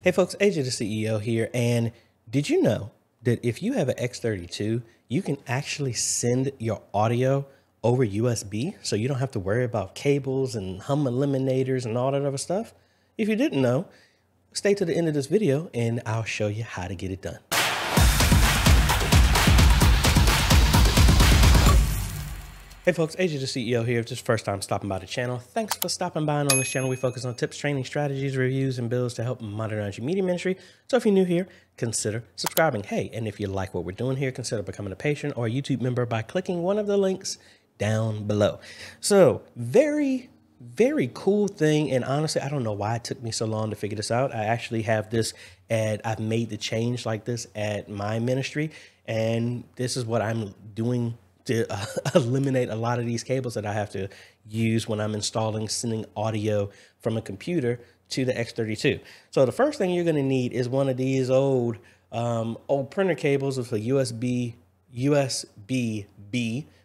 Hey folks, AJ the CEO here, and did you know that if you have an X32, you can actually send your audio over USB, so you don't have to worry about cables and hum eliminators and all that other stuff? If you didn't know, stay to the end of this video and I'll show you how to get it done. Hey folks, AJ the CEO here. If this is your first time stopping by the channel, thanks for stopping by. And on this channel, we focus on tips, training, strategies, reviews, and builds to help modernize your media industry. So if you're new here, consider subscribing. Hey, and if you like what we're doing here, consider becoming a patron or a YouTube member by clicking one of the links down below. So very cool thing, and honestly, I don't know why it took me so long to figure this out. I actually have this at, I've made the change like this at my ministry, and this is what I'm doing to eliminate a lot of these cables that I have to use when I'm sending audio from a computer to the X32. So the first thing you're gonna need is one of these old printer cables with a USB-B,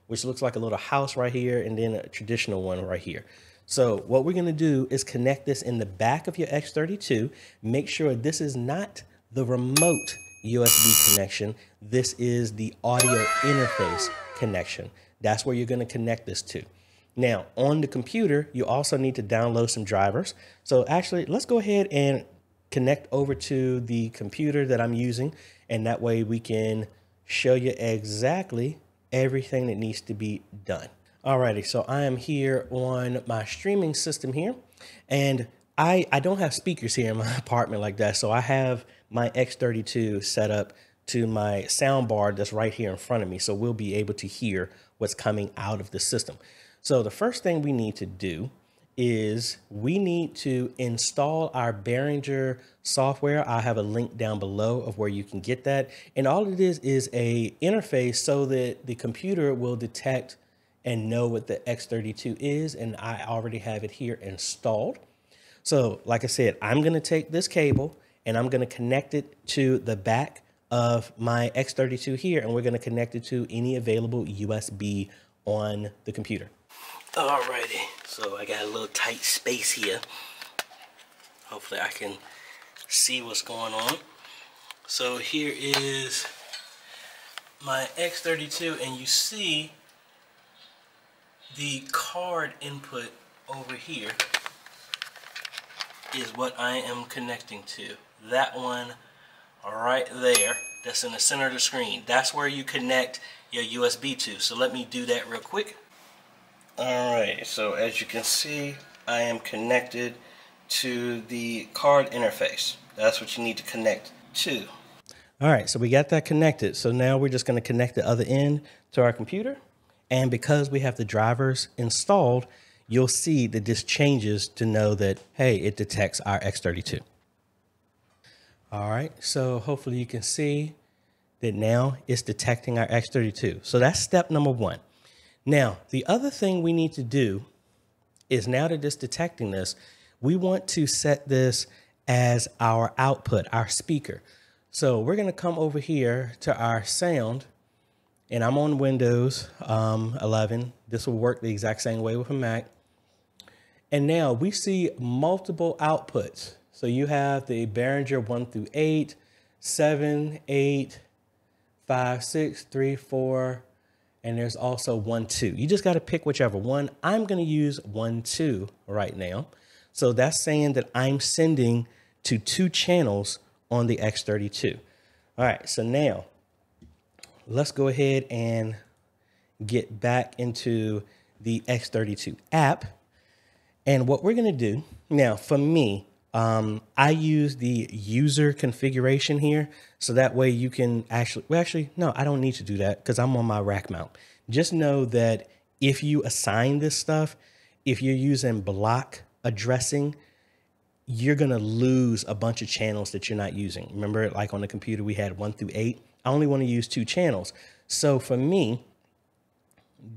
which looks like a little house right here, and then a traditional one right here. So what we're gonna do is connect this in the back of your X32. Make sure this is not the remote USB connection. This is the audio interface connection. That's where you're going to connect this to. Now, on the computer, you also need to download some drivers. So actually, let's go ahead and connect over to the computer that I'm using, and that way we can show you exactly everything that needs to be done. Alrighty, so I am here on my streaming system here, and I don't have speakers here in my apartment like that, so I have my X32 set up to my sound bar that's right here in front of me, so we'll be able to hear what's coming out of the system. So the first thing we need to do is we need to install our Behringer software. I have a link down below of where you can get that, and all it is a interface so that the computer will detect and know what the X32 is, and I already have it here installed. So like I said, I'm going to take this cable and I'm going to connect it to the back of my X32 here, and we're gonna connect it to any available USB on the computer. Alrighty, so I got a little tight space here. Hopefully I can see what's going on. So here is my X32, and you see the card input over here is what I am connecting to. That one right there, that's in the center of the screen. That's where you connect your USB to. So let me do that real quick. Alright, so as you can see, I am connected to the card interface. That's what you need to connect to. Alright, so we got that connected. So now we're just going to connect the other end to our computer. And because we have the drivers installed, you'll see that this changes to know that, hey, it detects our X32. All right, so hopefully you can see that now it's detecting our X32. So that's step number one. Now, the other thing we need to do is, now that it's detecting this, we want to set this as our output, our speaker. So we're gonna come over here to our sound, and I'm on Windows 11. This will work the exact same way with a Mac. And now we see multiple outputs. So you have the Behringer 1 through 8, 7, 8, 5, 6, 3, 4, and there's also 1, 2. You just got to pick whichever one. I'm going to use 1, 2 right now. So that's saying that I'm sending to 2 channels on the X32. All right, so now let's go ahead and get back into the X32 app. And what we're going to do now, for me, I use the user configuration here, so that way you can actually, well, actually, no, I don't need to do that because I'm on my rack mount. Just know that if you assign this stuff, if you're using block addressing, you're going to lose a bunch of channels that you're not using. Remember, like on the computer, we had 1 through 8. I only want to use 2 channels. So for me,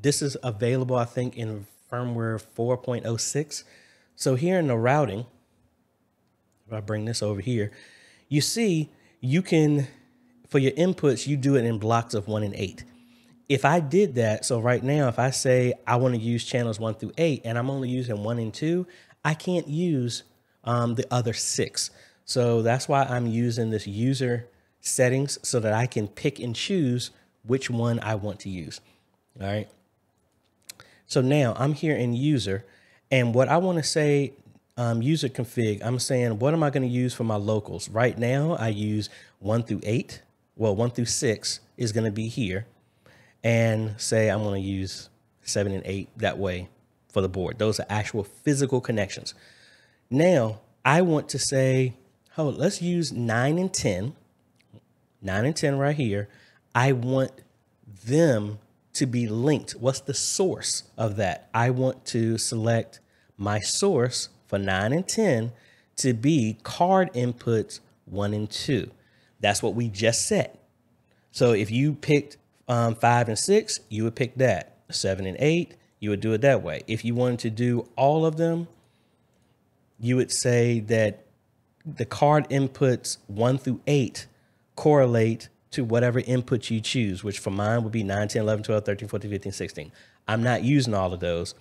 this is available, I think, in firmware 4.06. So here in the routing, if I bring this over here, you see you can, for your inputs, you do it in blocks of 1 and 8. If I did that, so right now, if I say I want to use channels 1 through 8 and I'm only using 1 and 2, I can't use the other 6. So that's why I'm using this user settings so that I can pick and choose which one I want to use. All right. So now I'm here in user, and what I want to say, user config, I'm saying, what am I going to use for my locals? Right now I use 1 through 8. Well, 1 through 6 is going to be here, and say I'm going to use 7 and 8 that way for the board. Those are actual physical connections. Now I want to say, oh, let's use 9 and 10 right here. I want them to be linked. What's the source of that? I want to select my source for 9 and 10 to be card inputs 1 and 2. That's what we just set. So if you picked 5 and 6, you would pick that. 7 and 8, you would do it that way. If you wanted to do all of them, you would say that the card inputs 1 through 8 correlate to whatever input you choose, which for mine would be 9, 10, 11, 12, 13, 14, 15, 16. I'm not using all of those.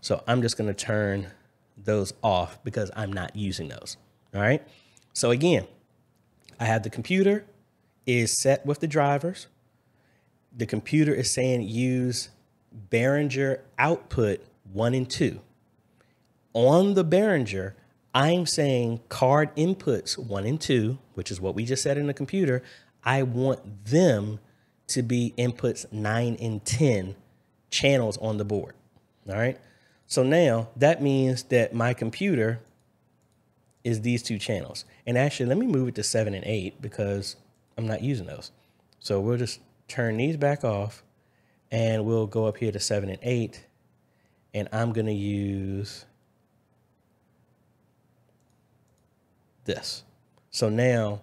So I'm just going to turn those off because I'm not using those. All right. So again, I have the computer is set with the drivers. The computer is saying use Behringer output 1 and 2. On the Behringer, I'm saying card inputs 1 and 2, which is what we just said in the computer. I want them to be inputs 9 and 10 channels on the board. All right. So now that means that my computer is these two channels. And actually, let me move it to 7 and 8 because I'm not using those. So we'll just turn these back off, and we'll go up here to 7 and 8. And I'm going to use this. So now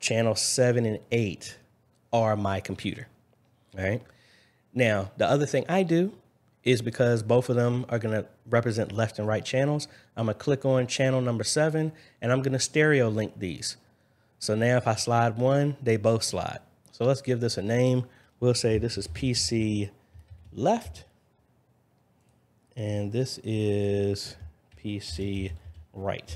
channel 7 and 8 are my computer. All right. Now, the other thing I do is because both of them are going to represent left and right channels, I'm going to click on channel number 7, and I'm going to stereo link these. So now if I slide one, they both slide. So let's give this a name. We'll say this is PC left, and this is PC right.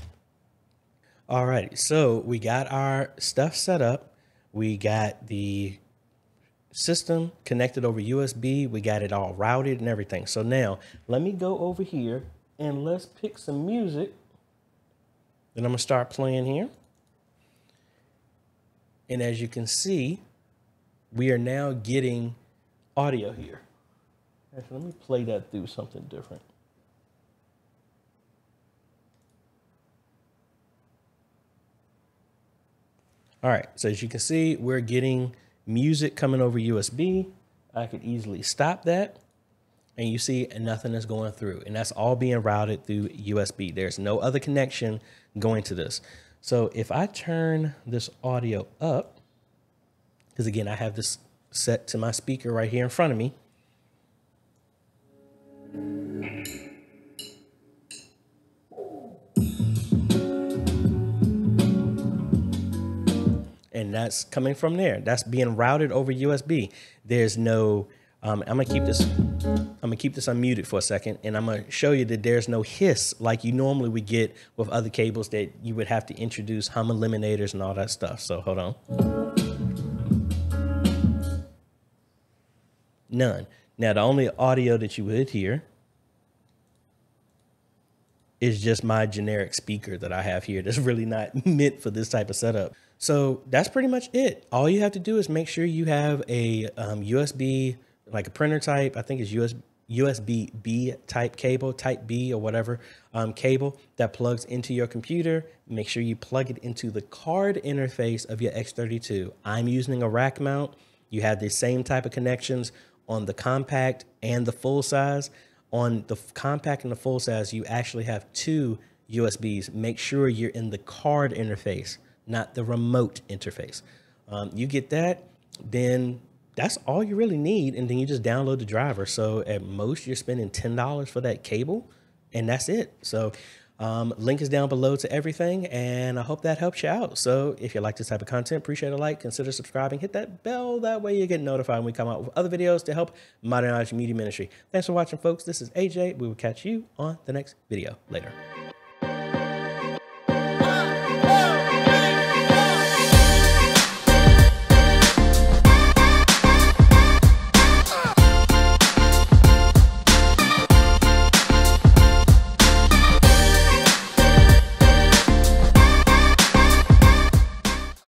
All right, so we got our stuff set up. We got the system connected over USB. We got it all routed and everything. So now let me go over here and let's pick some music that I'm gonna start playing here. And as you can see, we are now getting audio here. Actually, let me play that through something different. All right, so as you can see, we're getting music coming over USB. I could easily stop that, and you see nothing is going through, and that's all being routed through USB. There's no other connection going to this. So if I turn this audio up, because again, I have this set to my speaker right here in front of me. And that's coming from there. That's being routed over USB. There's no, I'm gonna keep this unmuted for a second, and I'm gonna show you that there's no hiss like you normally would get with other cables that you would have to introduce hum eliminators and all that stuff. So hold on. None. Now the only audio that you would hear is just my generic speaker that I have here that's really not meant for this type of setup. So that's pretty much it. All you have to do is make sure you have a USB, like a printer type, I think it's USB-B type cable, type B or whatever cable that plugs into your computer. Make sure you plug it into the card interface of your X32. I'm using a rack mount. You have the same type of connections on the compact and the full size. On the compact and the full size, you actually have 2 USBs. Make sure you're in the card interface, not the remote interface. You get that, then that's all you really need. And then you just download the driver. So at most you're spending $10 for that cable, and that's it. So link is down below to everything, and I hope that helps you out. So if you like this type of content, appreciate a like, consider subscribing, hit that bell. That way you get notified when we come out with other videos to help modernize your media ministry. Thanks for watching, folks. This is AJ. We will catch you on the next video. Later.